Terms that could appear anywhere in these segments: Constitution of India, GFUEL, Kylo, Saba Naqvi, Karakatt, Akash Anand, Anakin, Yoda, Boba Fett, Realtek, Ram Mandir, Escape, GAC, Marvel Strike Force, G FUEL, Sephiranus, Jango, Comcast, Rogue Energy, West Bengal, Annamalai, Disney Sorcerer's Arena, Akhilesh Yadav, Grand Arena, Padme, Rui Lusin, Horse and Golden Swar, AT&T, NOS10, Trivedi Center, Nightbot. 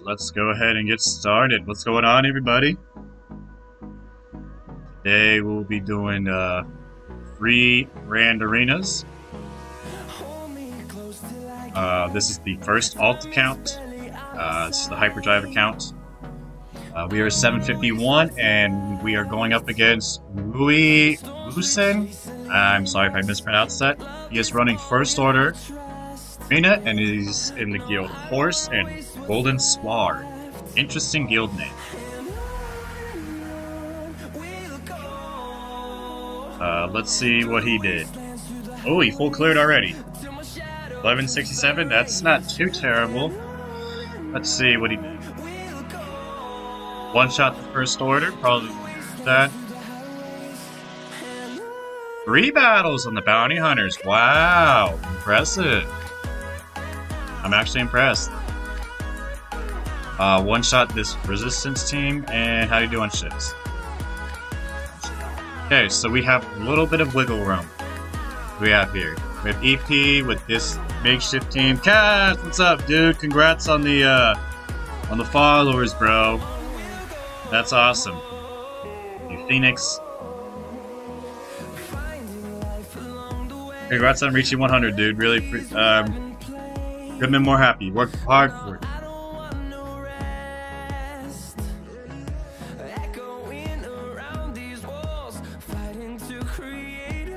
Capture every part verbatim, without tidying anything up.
Alrighty, let's go ahead and get started. What's going on, everybody? Today we'll be doing uh, three Grand Arenas. Uh, this is the first alt account. Uh, this is the Hyperdrive account. Uh, we are seven fifty-one, and we are going up against Rui Lusin. I'm sorry if I mispronounced that. He is running First Order Arena, and he's in the guild Horse and Golden Swar. Interesting guild name. Uh, let's see what he did. Oh, he full cleared already. eleven sixty-seven, that's not too terrible. Let's see what he did. One shot the First Order, probably that. Three battles on the Bounty Hunters. Wow, impressive. I'm actually impressed. Uh, one shot this Resistance team, and how do you do on ships? Okay, so we have a little bit of wiggle room. We have here. We have E P with this makeshift team. Cass, what's up, dude? Congrats on the uh, on the followers, bro. That's awesome. You Phoenix. Congrats on reaching one hundred, dude. Really, um, couldn't been more happy. Worked hard for it.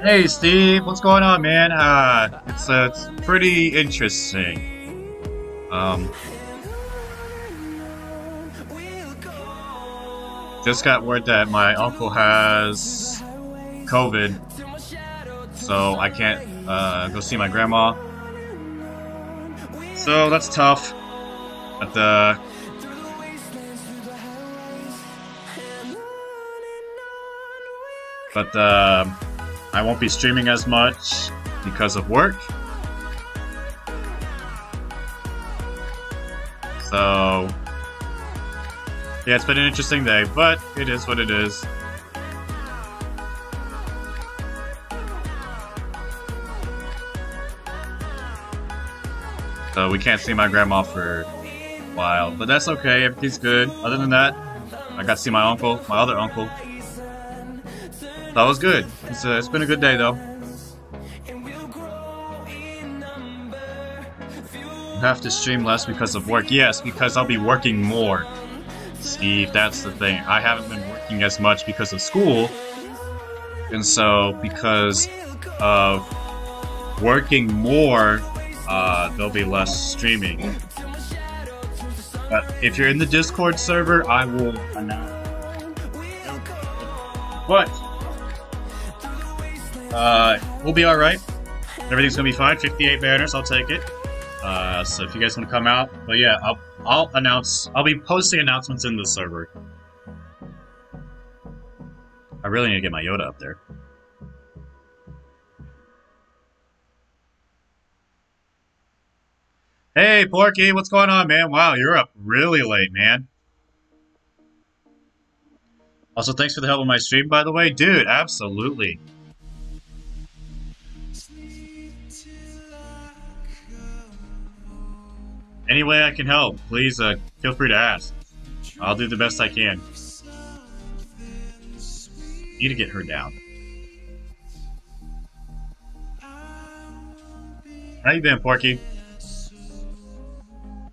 Hey, Steve. What's going on, man? Uh, it's uh, it's pretty interesting. Um. Just got word that my uncle has COVID, so I can't uh, go see my grandma. So that's tough. But uh, but uh, I won't be streaming as much because of work. So. Yeah, it's been an interesting day, but it is what it is. So we can't see my grandma for a while, but that's okay, everything's good. Other than that, I got to see my uncle, my other uncle. That was good. It's, uh, it's been a good day, though. I have to stream less because of work. Yes, because I'll be working more. Steve, that's the thing. I haven't been working as much because of school, and so because of working more, uh, there'll be less streaming. But if you're in the Discord server, I will announce. But uh, we'll be all right. Everything's gonna be fine. fifty-eight banners, I'll take it. Uh, so if you guys want to come out, but yeah, I'll, I'll announce, I'll be posting announcements in the server. I really need to get my Yoda up there. Hey, Porky, what's going on, man? Wow, you're up really late, man. Also, thanks for the help on my stream, by the way. Dude, absolutely. Any way I can help, please uh, feel free to ask. I'll do the best I can. Need to get her down. How you been, Porky? Come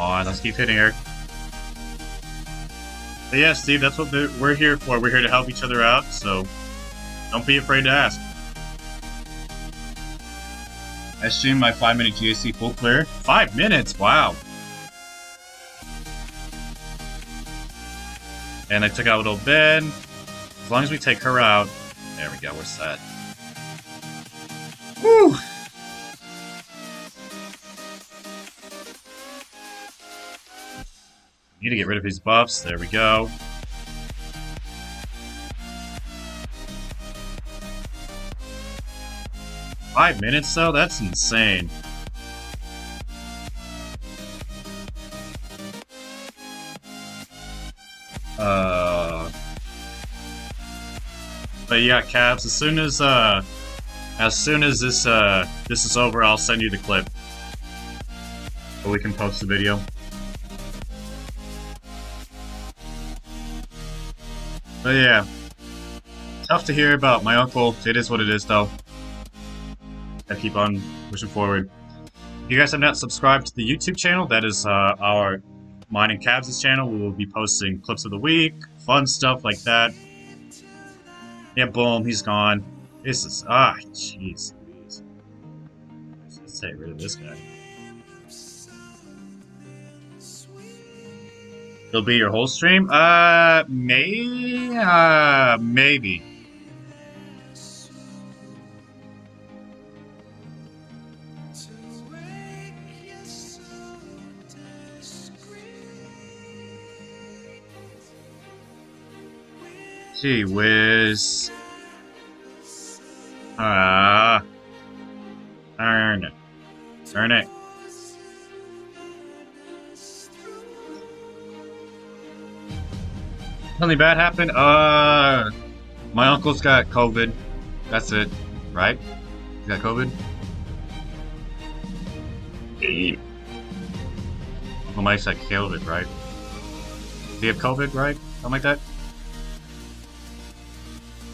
on, let's keep hitting her. But yeah, Steve, that's what we're here for. We're here to help each other out, so... don't be afraid to ask. I streamed my five minute G A C full clear. Five minutes? Wow. And I took out little Ben. As long as we take her out. There we go, we're set. Woo! Need to get rid of his buffs. There we go. Five minutes though? That's insane. Uh, but yeah, Cavs, as soon as uh, As soon as this uh, this is over, I'll send you the clip. So we can post the video. But yeah. Tough to hear about my uncle. It is what it is, though. I keep on pushing forward. If you guys have not subscribed to the YouTube channel, that is uh, our Mine and Cabs' channel. We will be posting clips of the week, fun stuff like that. Yeah, boom, he's gone. This is... Ah, jeez. Let's get rid of this guy. It'll be your whole stream? Uh, may, uh, maybe. Gee whiz. Ah. Uh, earn it. Earn it. Something bad happened? Uh, my uncle's got COVID. That's it, right? He's got COVID? Well, Mike's got COVID, right? Do you have COVID, right? Something like that?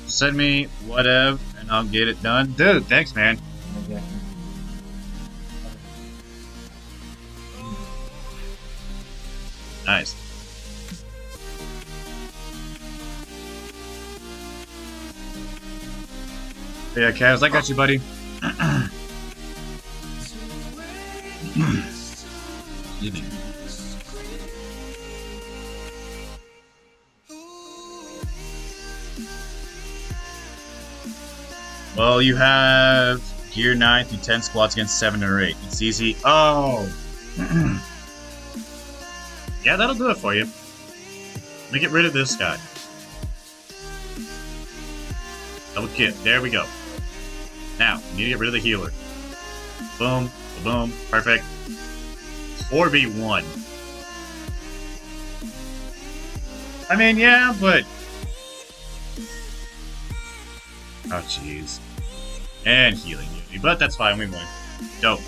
Send me whatever, and I'll get it done. Dude, thanks, man. Okay. Nice. Yeah, Cavs, I got you, buddy. Well, you have gear nine through ten squats against seven or eight. It's easy. Oh. Yeah, that'll do it for you. Let me get rid of this guy. Double kick. There we go. Now, we need to get rid of the healer. Boom, boom, perfect. four v one. I mean, yeah, but... Oh, jeez. And healing unity, but that's fine, we won. Dope.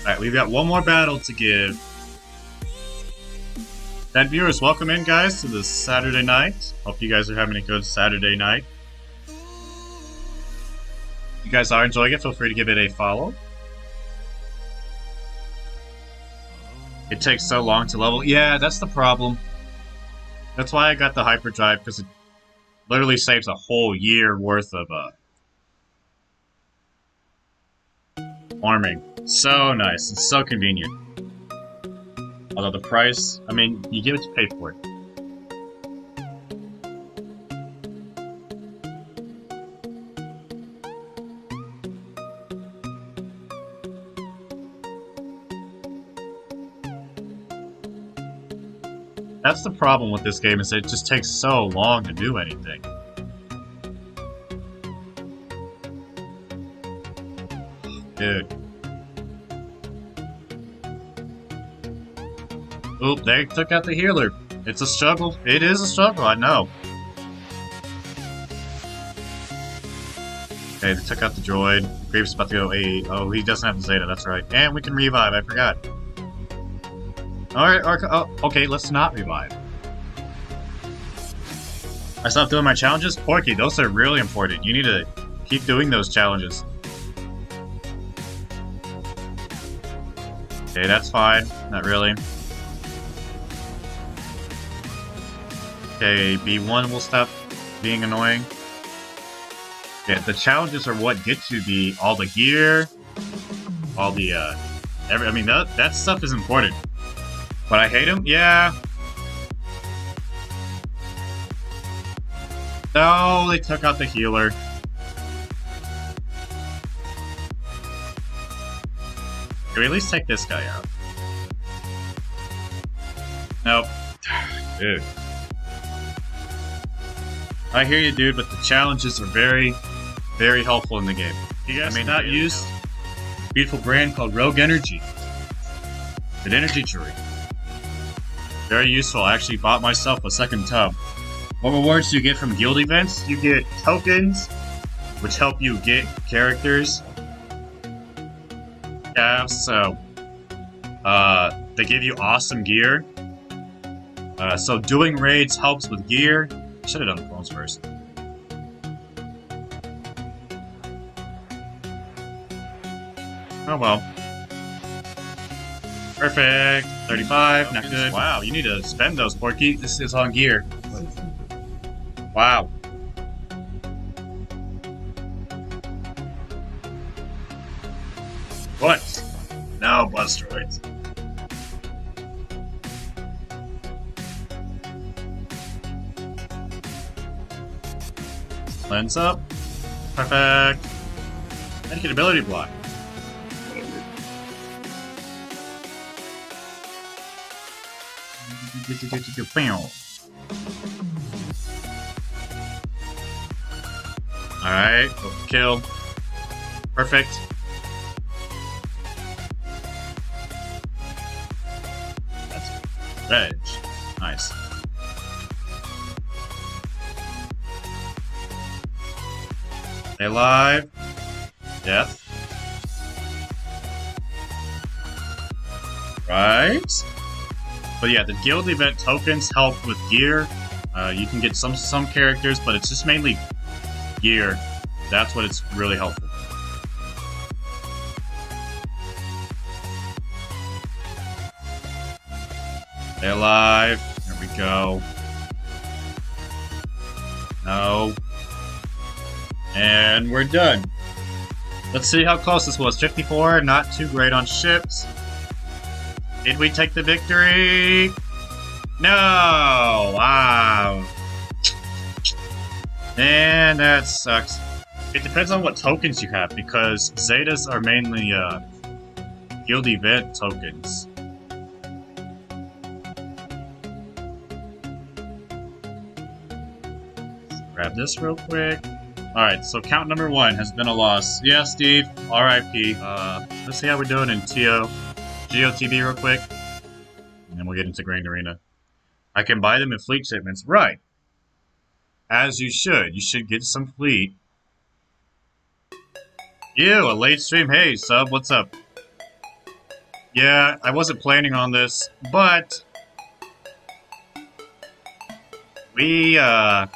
Alright, we've got one more battle to give. Ten viewers, welcome in, guys, to this Saturday night. Hope you guys are having a good Saturday night. If you guys are enjoying it, feel free to give it a follow. It takes so long to level. Yeah, that's the problem. That's why I got the hyperdrive, because it literally saves a whole year worth of uh, farming. So nice and so convenient. Although the price, I mean, you get what you pay for it. That's the problem with this game, is it just takes so long to do anything. Dude. Oop, they took out the healer. It's a struggle. It is a struggle, I know. Okay, they took out the droid. Graves about to go A. Oh, he doesn't have the Zeta, that's right. And we can revive, I forgot. Alright, oh, okay, let's not revive. I stopped doing my challenges? Porky, those are really important. You need to keep doing those challenges. Okay, that's fine. Not really. Okay, B one will stop being annoying. Yeah, the challenges are what gets you the all the gear, all the, uh, every, I mean, that, that stuff is important. But I hate him? Yeah. No, they took out the healer. Can we at least take this guy out? Nope. Dude. I hear you, dude, but the challenges are very, very helpful in the game. You guys I may not really use a beautiful brand called Rogue Energy. It's an energy drink. Very useful. I actually bought myself a second tub. What rewards do you get from guild events? You get tokens, which help you get characters. Yeah, so uh, they give you awesome gear. Uh, so doing raids helps with gear. Should have done the clones first. Oh well. Perfect. thirty-five, not good. Wow, you need to spend those, Porky. This is on gear. Wow. What? No, Busteroids. Lens up. Perfect. Make an ability block. Alright, kill. Perfect. That's veg. Nice. Stay alive. Death. Right. But yeah, the guild event tokens help with gear. Uh, you can get some some characters, but it's just mainly gear. That's what it's really helpful. Stay alive. There we go. No. And we're done. Let's see how close this was. fifty-four, not too great on ships. Did we take the victory? No! Wow. Man, that sucks. It depends on what tokens you have, because Zetas are mainly uh, guild event tokens. Grab this real quick. Alright, so count number one has been a loss. Yeah, Steve, R I P. Uh, let's see how we're doing in T O. G O T B real quick, and then we'll get into Grand Arena. I can buy them in fleet shipments. Right. As you should. You should get some fleet. Ew, a late stream. Hey, sub, what's up? Yeah, I wasn't planning on this, but we, uh,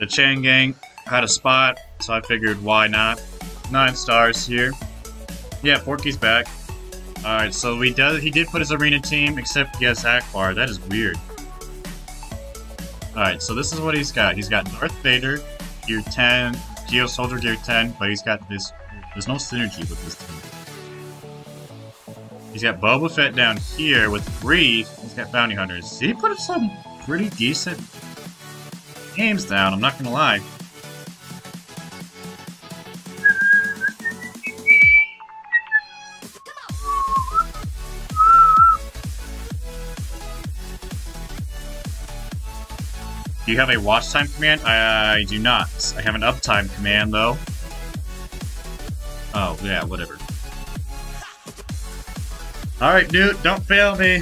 the Chan Gang had a spot, so I figured why not. Nine stars here. Yeah, Porky's back. Alright, so we does, he did put his arena team, except he has Akbar. That is weird. Alright, so this is what he's got. He's got Darth Vader, Gear ten, Geo Soldier Gear ten, but he's got this... There's no synergy with this team. He's got Boba Fett down here with Reef. He's got Bounty Hunters. He put some pretty decent games down, I'm not gonna lie. Do you have a watch time command? I, I do not. I have an uptime command, though. Oh, yeah, whatever. Alright, dude, don't fail me.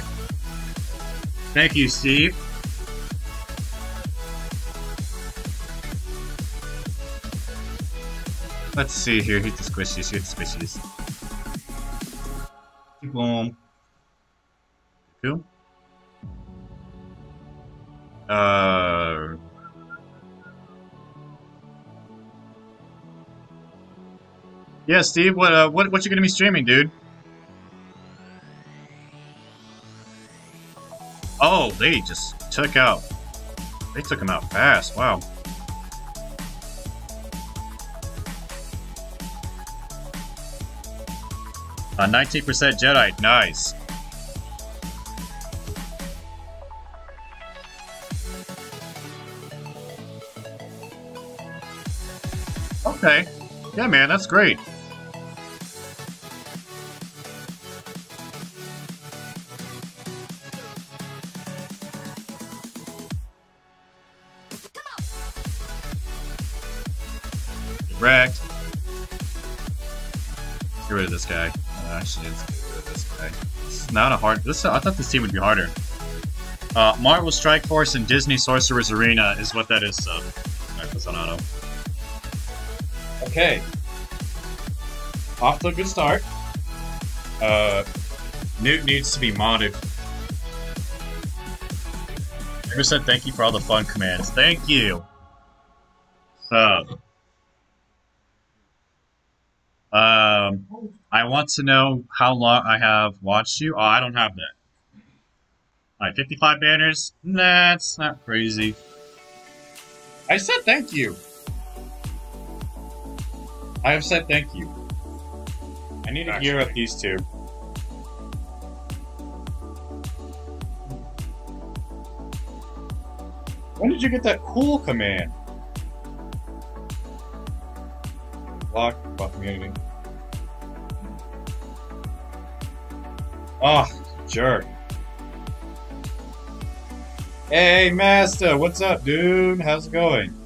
Thank you, Steve. Let's see here. Hit the squishies, hit the squishies. Boom. Cool. Uh, yeah, Steve. What uh, what what you gonna be streaming, dude? Oh, they just took out. They took him out fast. Wow. Uh, nineteen percent Jedi. Nice. Okay. Yeah, man, that's great. Wrecked. Get rid of this guy. Uh, actually, let's get rid of this guy. It's not a hard. This I thought this team would be harder. Uh, Marvel Strike Force and Disney Sorcerer's Arena is what that is. So, I put on auto. Okay. Off to a good start. Uh, Newt needs to be modded. I just said thank you for all the fun commands. Thank you! So... Um, I want to know how long I have watched you. Oh, I don't have that. Alright, fifty-five banners? Nah, it's not crazy. I said thank you! I have said thank you. I need to gear up these two. When did you get that cool command? Lock buff community. Ah, oh, jerk. Hey, Master, what's up, dude? How's it going?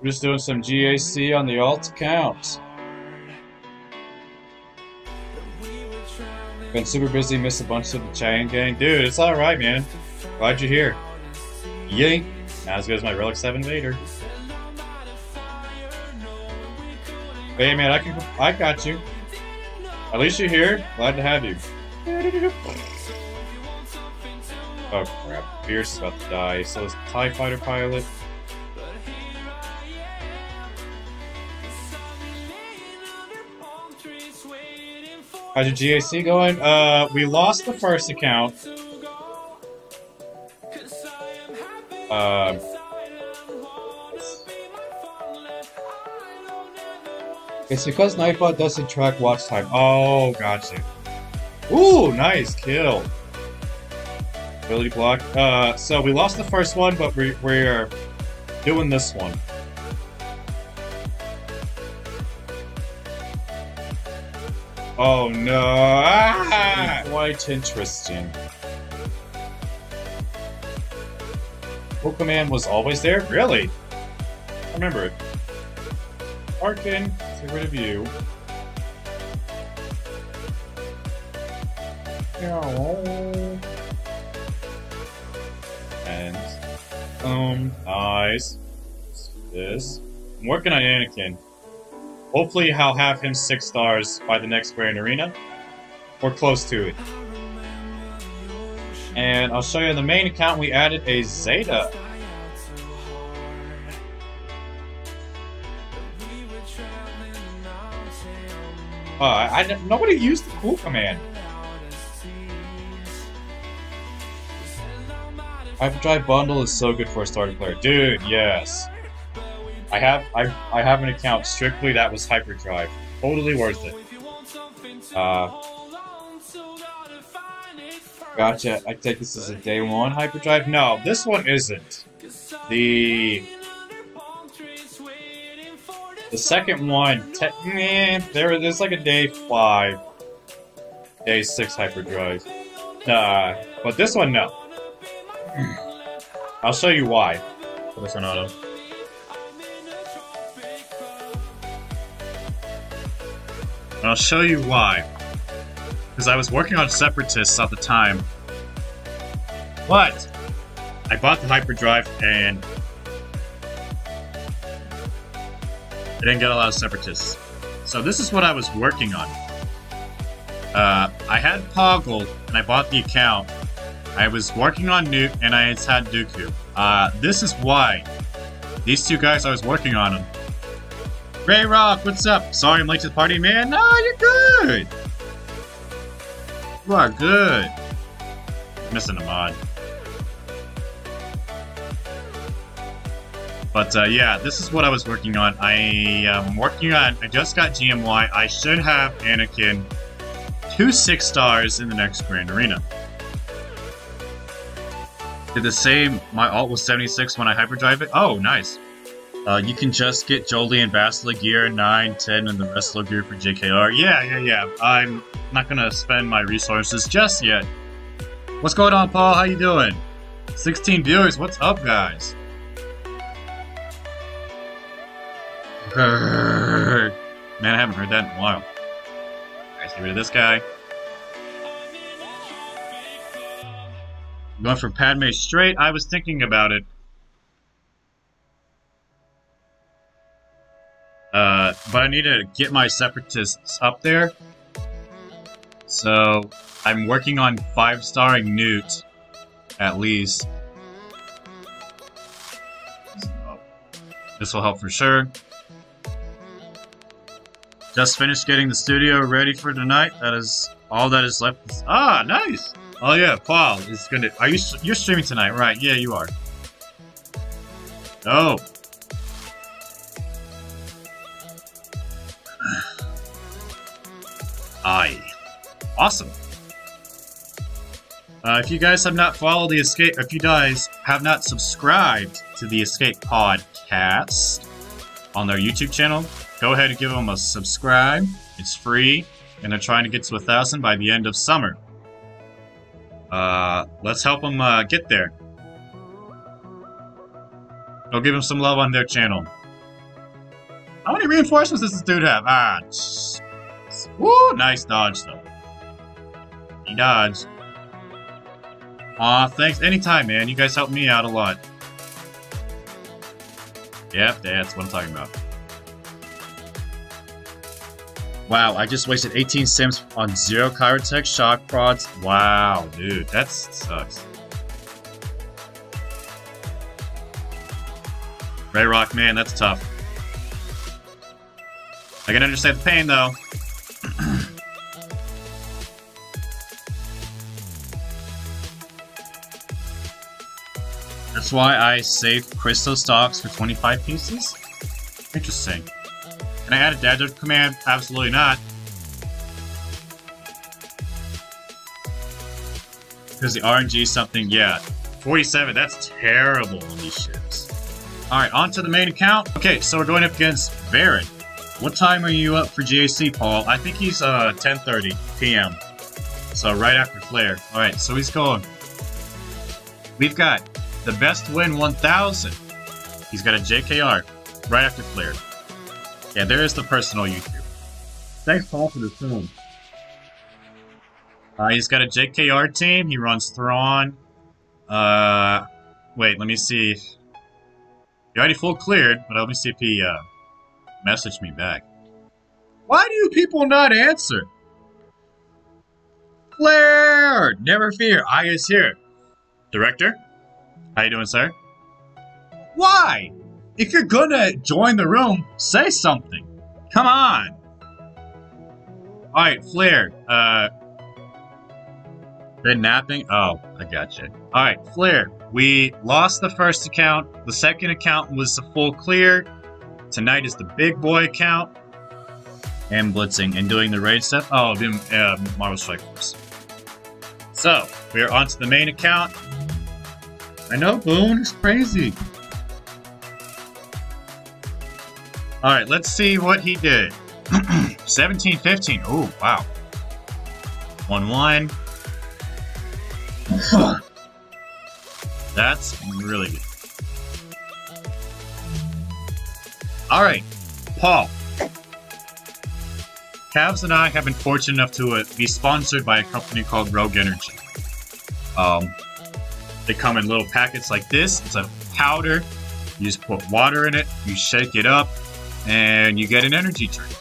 We're just doing some G A C on the alt account. Been super busy, missed a bunch of the chain gang. Dude, it's alright, man. Glad you're here. Yay! Now as good as my Relic seven Vader. Hey man, I can, I got you. At least you're here. Glad to have you. Oh crap! Pierce is about to die. So is the TIE Fighter pilot. How's your G A C going? Uh, we lost the first account. Um, it's because Nightbot doesn't track watch time. Oh, gotcha. Ooh, nice kill. Ability block. Uh, so we lost the first one, but we, we're doing this one. Oh no! Ah! Quite interesting. Cool command was always there? Really? Remember it. Arkin, get rid of you. And, um, eyes. This. I'm working on Anakin. Hopefully I'll have him six stars by the next Grand Arena. Or close to it. And I'll show you in the main account we added a Zeta. Uh, I, I nobody used the cool command. Hyperdrive bundle is so good for a starter player, dude. Yes, I have. I I have an account strictly that was Hyperdrive. Totally worth it. Uh. Gotcha. I take this as a day one hyperdrive. No, this one isn't. The the second one, te eh, there there's like a day five, day six hyperdrive. Nah, uh, but this one no. I'll show you why. Put this one auto. And I'll show you why. Because I was working on Separatists at the time, but I bought the hyperdrive and I didn't get a lot of Separatists. So this is what I was working on. Uh, I had Poggle and I bought the account. I was working on Nuke and I had Dooku. Uh, this is why. These two guys I was working on them. Ray Rock, what's up? Sorry I'm late to the party, man. No, you're good. You are good. Missing a mod. But uh, yeah, this is what I was working on. I am working on, I just got G M Y. I should have Anakin two six stars in the next Grand Arena. Did the same, my alt was seventy-six when I hyperdrive it. Oh, nice. Uh, you can just get Jolie and Bastila gear, nine, ten, and the wrestler gear for J K R. Yeah, yeah, yeah. I'm not gonna spend my resources just yet. What's going on, Paul? How you doing? sixteen viewers. What's up, guys? Man, I haven't heard that in a while. Let's get rid of this guy. Going for Padme straight. I was thinking about it. but I need to get my Separatists up there. So I'm working on five-starring Newt, at least. So, this will help for sure. Just finished getting the studio ready for tonight. That is all that is left. Ah, nice. Oh yeah, Paul is gonna. Are you you're streaming tonight, right? Yeah, you are. Oh. Aye. Awesome. Uh, if you guys have not followed the Escape, if you guys have not subscribed to the Escape podcast on their YouTube channel, go ahead and give them a subscribe. It's free, and they're trying to get to a thousand by the end of summer. Uh, let's help them uh, get there. Go give them some love on their channel. How many reinforcements does this dude have? Ah, woo! Nice dodge though. He dodged. Aw, thanks. Anytime, man. You guys help me out a lot. Yep, that's what I'm talking about. Wow, I just wasted eighteen sims on zero Chirotech shock prods. Wow, dude, that sucks. Ray Rock, man, that's tough. I can understand the pain, though. That's why I saved crystal stocks for twenty-five pieces? Interesting. Can I add a Dadger command? Absolutely not. Because the R N G something, yeah. forty-seven, that's terrible on these ships. Alright, on to the main account. Okay, so we're going up against Varren. What time are you up for G A C, Paul? I think he's uh, ten thirty p m So right after Flare. Alright, so he's going. We've got the best win one thousand. He's got a J K R right after Flare. Yeah, there is the personal YouTube. Thanks, Paul, for the film. Uh, he's got a J K R team. He runs Thrawn. Uh, wait, let me see. He already full cleared, but let me see if he uh, messaged me back. Why do people not answer? Claire! Never fear, I is here. Director? How you doing, sir? Why? If you're gonna join the room, say something. Come on. Alright, Flare. Uh, been napping? Oh, I gotcha. Alright, Flare. We lost the first account. The second account was the full clear. Tonight is the big boy account. And blitzing and doing the raid stuff. Oh, then uh, Marvel Strike Force. So, we are on to the main account. I know, Boone is crazy. Alright, let's see what he did. seventeen fifteen. Oh, wow. one one. That's really good. Alright, Paul. Cavs and I have been fortunate enough to uh, be sponsored by a company called Rogue Energy. Um, they come in little packets like this. It's a powder. You just put water in it. You shake it up. And you get an energy drink.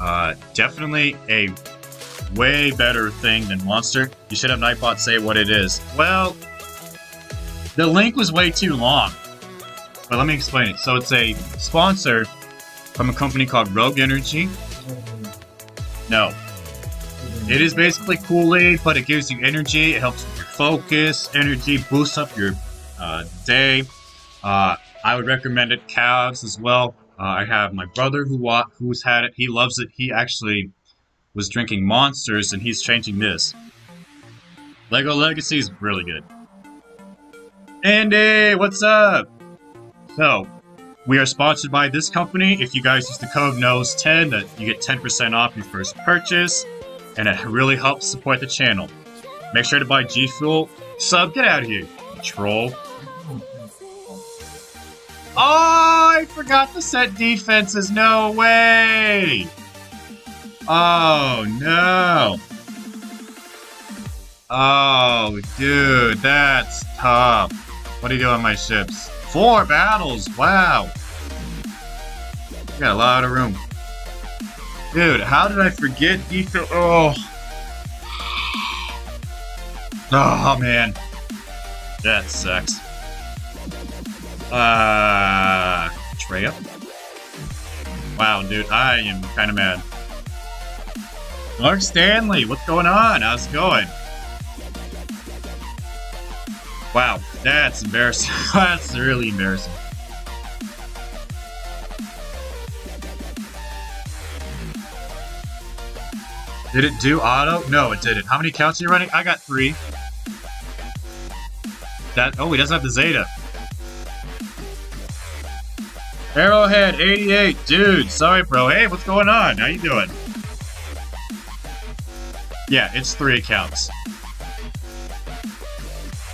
Uh, definitely a way better thing than Monster. You should have Nightbot say what it is. Well, the link was way too long. But let me explain it. So it's a sponsor from a company called Rogue Energy. No. It is basically Kool-Aid, but it gives you energy. It helps with your focus, energy, boosts up your uh, day. Uh, I would recommend it. Calves as well. Uh, I have my brother who wa who's had it. He loves it. He actually was drinking Monsters, and he's changing this. Lego Legacy is really good. Andy, what's up? So, we are sponsored by this company. If you guys use the code N O S ten, that you get ten percent off your first purchase, and it really helps support the channel. Make sure to buy G fuel. Sub, get out of here, you troll. Oh, I forgot to set defenses. No way. Oh, no. Oh, dude, that's tough. What are you doing on my ships? Four battles. Wow. You got a lot of room. Dude, how did I forget G F U E L? Oh. Oh, man. That sucks. Uh, Treya? Wow, dude, I am kind of mad. Mark Stanley, what's going on? How's it going? Wow, that's embarrassing. That's really embarrassing. Did it do auto? No, it didn't. How many counts are you running? I got three. That, oh, he doesn't have the Zeta. Arrowhead eighty-eight, dude. Sorry, bro. Hey, what's going on? How you doing? Yeah, it's three accounts.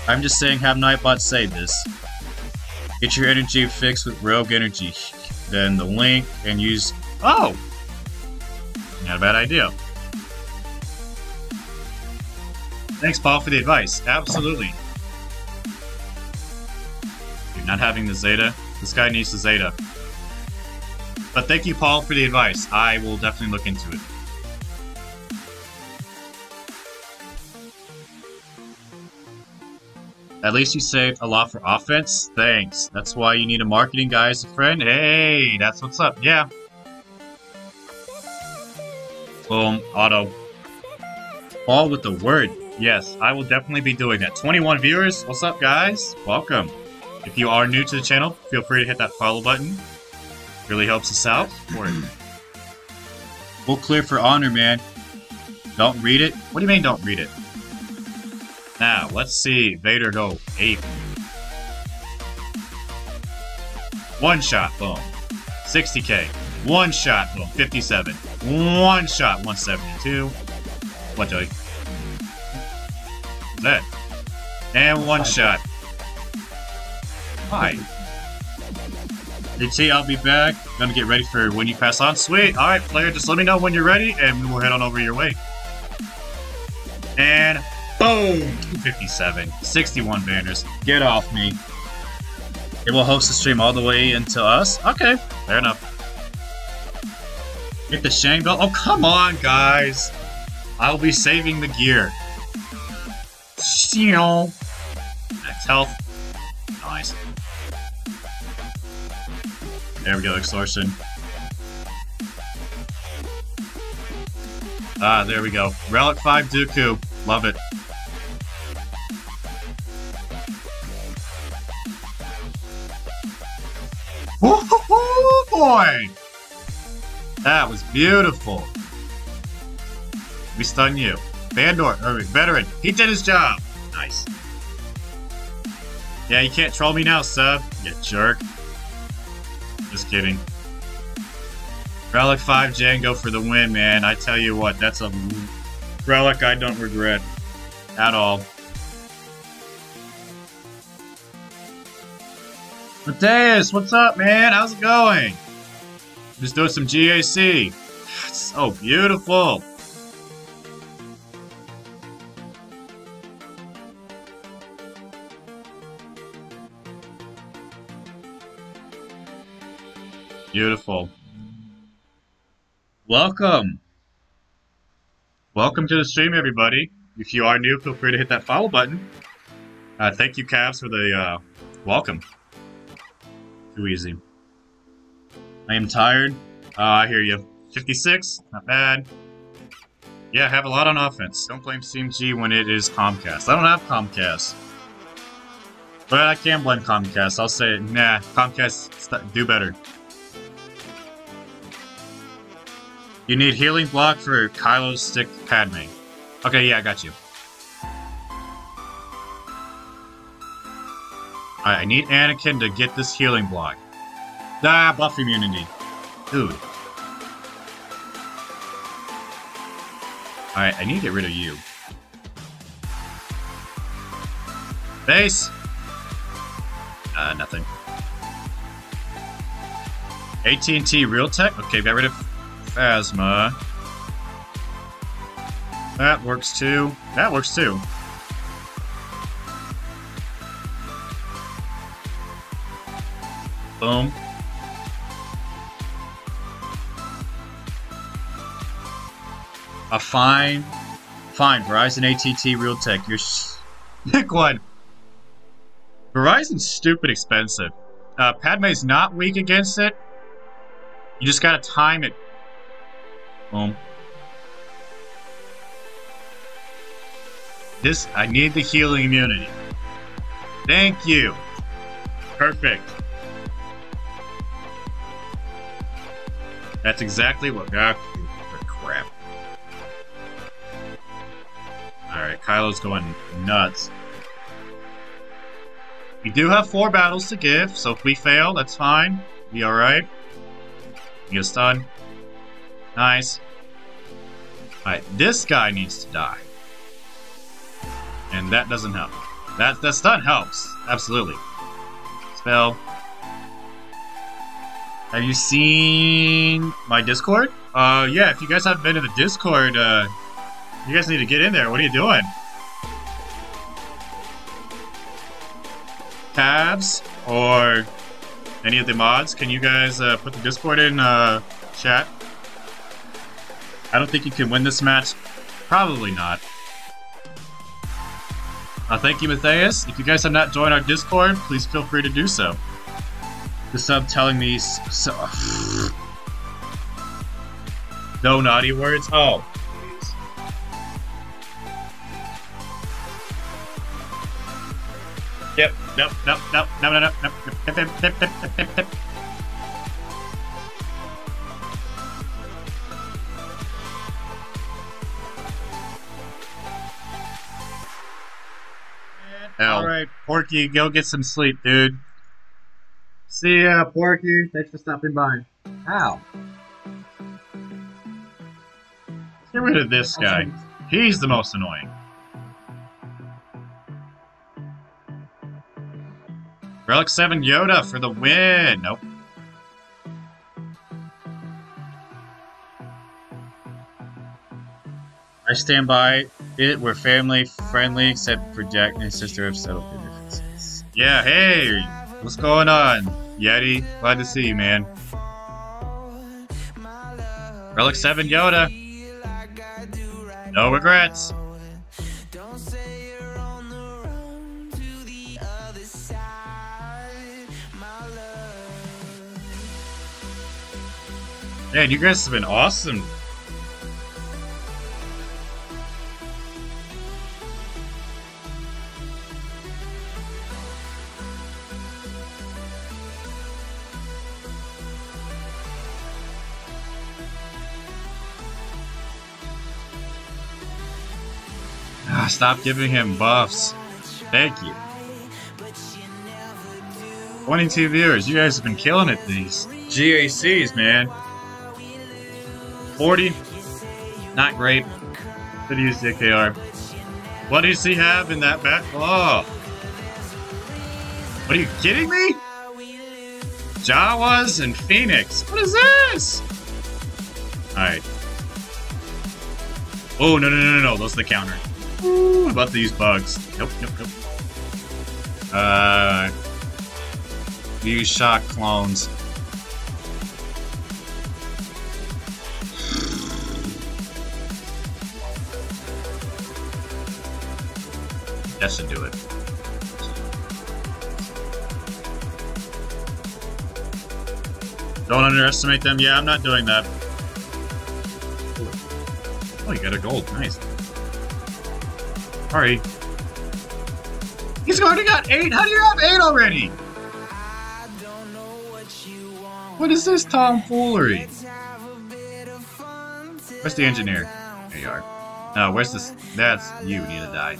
I'm just saying, have Nightbot save this. Get your energy fixed with Rogue Energy, then the link, and use. Oh, not a bad idea. Thanks, Paul, for the advice. Absolutely. You're not having the Zeta. This guy needs the Zeta. But thank you, Paul, for the advice. I will definitely look into it. At least you saved a lot for offense. Thanks. That's why you need a marketing guy as a friend. Hey, that's what's up. Yeah. Boom. Auto. All with the word. Yes, I will definitely be doing that. twenty-one viewers, what's up, guys? Welcome. If you are new to the channel, feel free to hit that follow button. Really helps us out. We'll clear for honor, man. Don't read it. What do you mean, don't read it? Now, let's see Vader go ape. One shot, boom. sixty K. One shot, boom. fifty-seven. One shot, one seventy-two. What do I? That. And one shot. Hi. D T, I'll be back. Gonna get ready for when you pass on. Sweet. Alright, player, just let me know when you're ready and we will head on over your way. And boom! two fifty-seven. sixty-one banners. Get off me. It will host the stream all the way until us. Okay. Fair enough. Get the Shang belt. Oh, come on, guys. I'll be saving the gear. Next health. Nice. There we go, extortion. Ah, there we go. Relic five Dooku. Love it. Oh boy! That was beautiful. We stun you. Bandor, or veteran, he did his job. Nice. Yeah, you can't troll me now, sub. You jerk. Just kidding. Relic five Jango for the win, man. I tell you what, that's a relic I don't regret at all. Mateus, what's up, man? How's it going? Just doing some G A C. It's so beautiful. Beautiful. Welcome. Welcome to the stream, everybody. If you are new, feel free to hit that follow button. Uh, thank you, Cavs, for the uh, welcome. Too easy. I am tired. Uh, I hear you. fifty-six. Not bad. Yeah, have a lot on offense. Don't blame Team G when it is Comcast. I don't have Comcast. But I can blame Comcast. I'll say, nah, Comcast, do better. You need healing block for Kylo's stick Padme. Okay, yeah, I got you. Alright, I need Anakin to get this healing block. Ah, buff immunity. Dude. Alright, I need to get rid of you. Base! Uh, nothing. A T and T Realtek? Okay, got rid of Phasma. That works too. That works too. Boom. A fine. Fine. Verizon, A T and T, Realtek. You're s pick one. Verizon's stupid expensive. Uh, Padme's not weak against it. You just gotta time it. Boom. This, I need the healing immunity. Thank you. Perfect. That's exactly what got you for crap. Alright, Kylo's going nuts. We do have four battles to give, so if we fail, that's fine. Be alright. Get a stun. Nice. Alright, this guy needs to die. And that doesn't help. That, that stun helps. Absolutely. Spell. Have you seen my Discord? Uh, yeah, if you guys haven't been to the Discord, uh, you guys need to get in there. What are you doing? Tabs or any of the mods, can you guys uh, put the Discord in uh, chat? I don't think you can win this match. Probably not. Uh, thank you, Matthias. If you guys have not joined our Discord, please feel free to do so. The sub telling me so. No naughty words. Oh, please. Yep. Nope. Nope. Nope. No. No. No. No. Yep, yep, yep, yep, yep, yep. All right, Porky, go get some sleep, dude. See ya, Porky. Thanks for stopping by. Ow. Let's get rid of this guy. He's the most annoying. Relic seven Yoda for the win. Nope. I stand by it. We're family friendly, except for Jack and his sister have settled their differences. Yeah, hey. What's going on, Yeti? Glad to see you, man. Relic seven Yoda. No regrets. Man, you guys have been awesome. Stop giving him buffs. Thank you. twenty-two viewers. You guys have been killing it these G A Cs, man. forty. Not great. Could use J K R. What does he have in that back claw? What, are you kidding me? Jawas and Phoenix. What is this? Alright. Oh, no, no, no, no, no. Those are the counter. Ooh, about these bugs. Nope, nope, nope. Uh, you shock clones. That should do it. Don't underestimate them. Yeah, I'm not doing that. Oh, you got a gold. Nice. Sorry. He's already got eight? How do you have eight already? What is this tomfoolery? Where's the engineer? There you are. No, where's this? That's you need to die.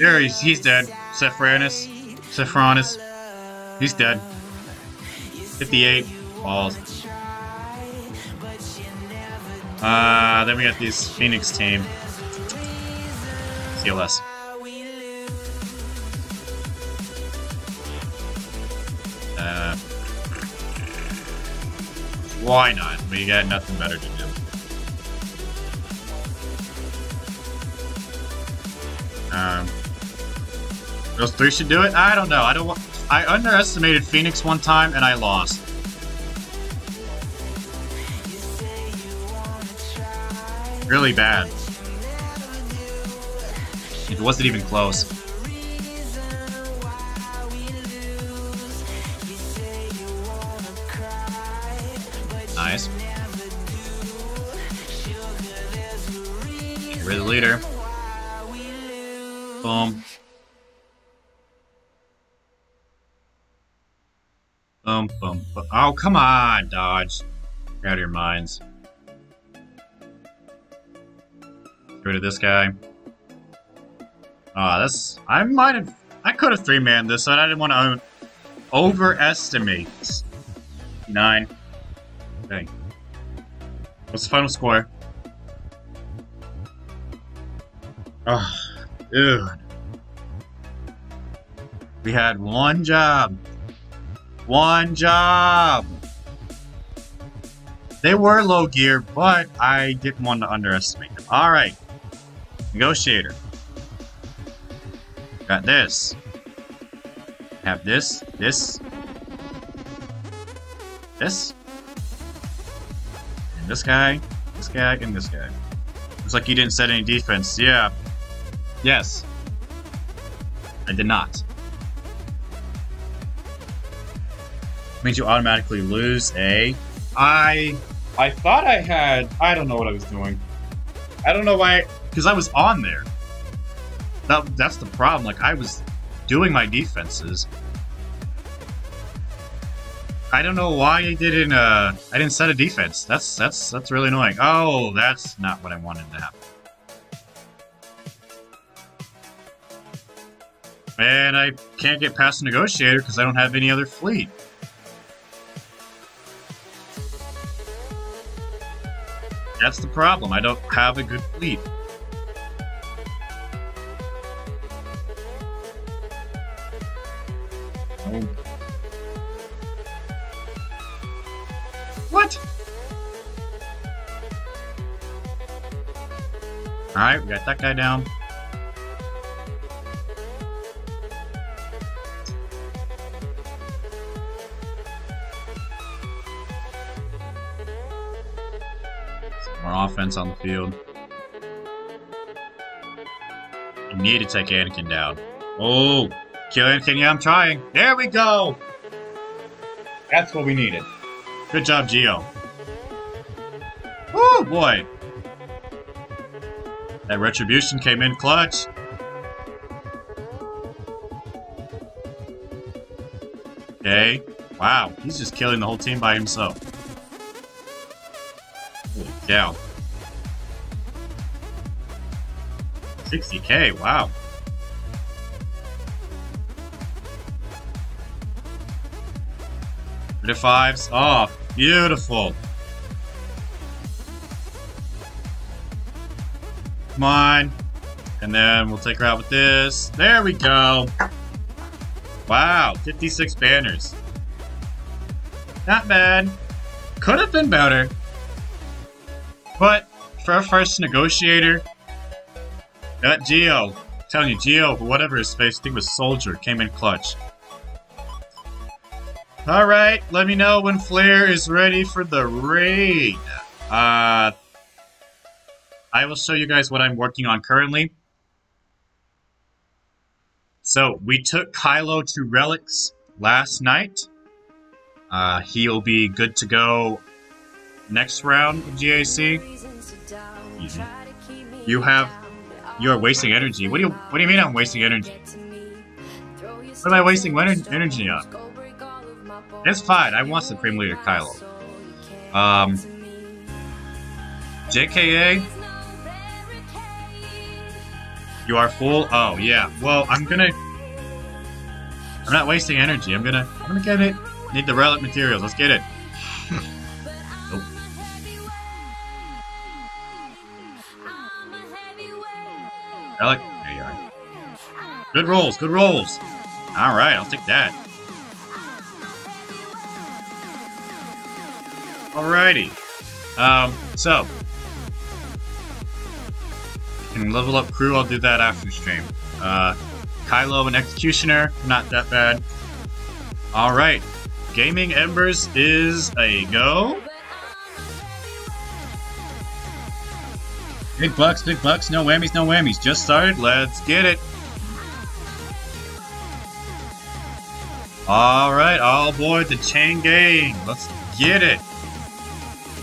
There he's, he's dead. Sephiranus. Sephiranus. He's dead. fifty-eight balls. Uh, then we got this Phoenix team. C L S. Uh, why not? We got nothing better to do. Um, those three should do it? I don't know. I don't want... I underestimated Phoenix one time and I lost. Really bad. It wasn't even close. Nice. Get rid of the leader. Boom. Boom, boom, boom. Oh, come on, Dodge. You're out of your minds. Get rid of this guy. Ah, uh, that's... I might have... I could have three-manned this, and I didn't want to overestimate. Nine. Okay. What's the final score? Oh, dude. We had one job. One job! They were low gear, but I didn't want to underestimate them. Alright. Negotiator. Got this. Have this, this, this, and this guy, this guy, and this guy. Looks like you didn't set any defense. Yeah. Yes. I did not. Means you automatically lose a. I, I thought I had. I don't know what I was doing. I don't know why, because I was on there. That, that's the problem. Like, I was doing my defenses. I don't know why I didn't. Uh, I didn't set a defense. That's that's that's really annoying. Oh, that's not what I wanted to happen. And I can't get past the negotiator because I don't have any other fleet. That's the problem. I don't have a good fleet. What? Alright, we got that guy down. Some more offense on the field. You need to take Anakin down. Oh! Kill Anakin, yeah, I'm trying. There we go! That's what we needed. Good job, Geo. Oh boy! That retribution came in clutch. Okay. Wow, he's just killing the whole team by himself. Holy cow. sixty K, wow. thirty-fives off. Beautiful. Come on. And then we'll take her out with this. There we go. Wow. fifty-six banners. Not bad. Could have been better. But for our first negotiator, that Geo. I'm telling you, Geo, whatever his face, I think it was Soldier, came in clutch. Alright, let me know when Flair is ready for the raid. Uh, I will show you guys what I'm working on currently. So, we took Kylo to Relics last night. Uh, he'll be good to go next round of G A C. You, you have... You're wasting energy. What do you, what do you mean I'm wasting energy? What am I wasting energy on? It's fine. I want Supreme Leader Kylo. Um, J K A? You are full? Oh, yeah. Well, I'm gonna... I'm not wasting energy. I'm gonna... I'm gonna get it. Need the relic materials. Let's get it. Nope. Relic? There you are. Good rolls. Good rolls. Alright, I'll take that. Alrighty, um, so, you can level up crew, I'll do that after stream. Uh, Kylo and Executioner, not that bad. All right, Gaming Embers is a go. Big bucks, big bucks, no whammies, no whammies. Just started, let's get it. All right, all aboard the Chain Gang. Let's get it.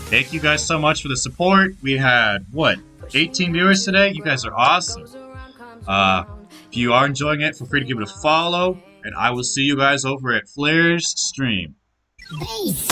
Thank you guys so much for the support. We had, what, eighteen viewers today? You guys are awesome. Uh, if you are enjoying it, feel free to give it a follow. And I will see you guys over at Flair's stream. Peace.